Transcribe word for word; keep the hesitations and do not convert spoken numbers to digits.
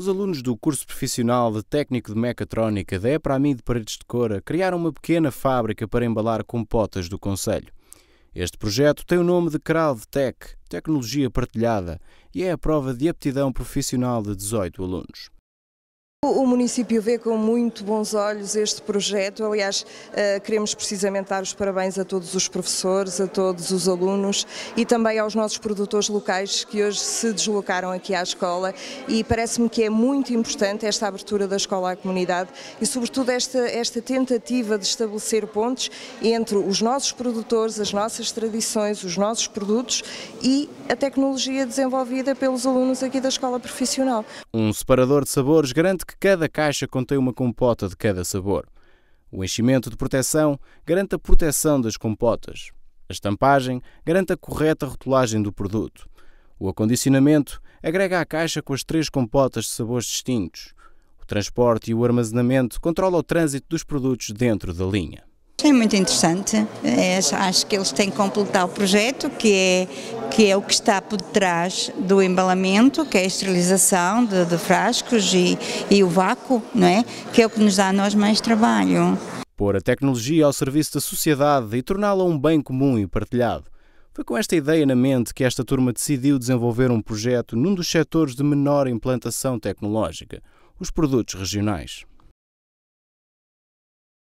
Os alunos do curso profissional de técnico de mecatrónica da EPRAMI de Paredes de Coura criaram uma pequena fábrica para embalar compotas do concelho. Este projeto tem o nome de CrowdTech, tecnologia partilhada, e é a prova de aptidão profissional de dezoito alunos. O município vê com muito bons olhos este projeto, aliás, queremos precisamente dar os parabéns a todos os professores, a todos os alunos e também aos nossos produtores locais que hoje se deslocaram aqui à escola, e parece-me que é muito importante esta abertura da escola à comunidade e sobretudo esta, esta tentativa de estabelecer pontes entre os nossos produtores, as nossas tradições, os nossos produtos e a tecnologia desenvolvida pelos alunos aqui da escola profissional. Um separador de sabores garante que que cada caixa contém uma compota de cada sabor. O enchimento de proteção garante a proteção das compotas. A estampagem garante a correta rotulagem do produto. O acondicionamento agrega a caixa com as três compotas de sabores distintos. O transporte e o armazenamento controla o trânsito dos produtos dentro da linha. É muito interessante, é, acho que eles têm que completar o projeto, que é, que é o que está por detrás do embalamento, que é a esterilização de, de frascos e, e o vácuo, não é? Que é o que nos dá a nós mais trabalho. Pôr a tecnologia ao serviço da sociedade e torná-la um bem comum e partilhado. Foi com esta ideia na mente que esta turma decidiu desenvolver um projeto num dos setores de menor implantação tecnológica, os produtos regionais.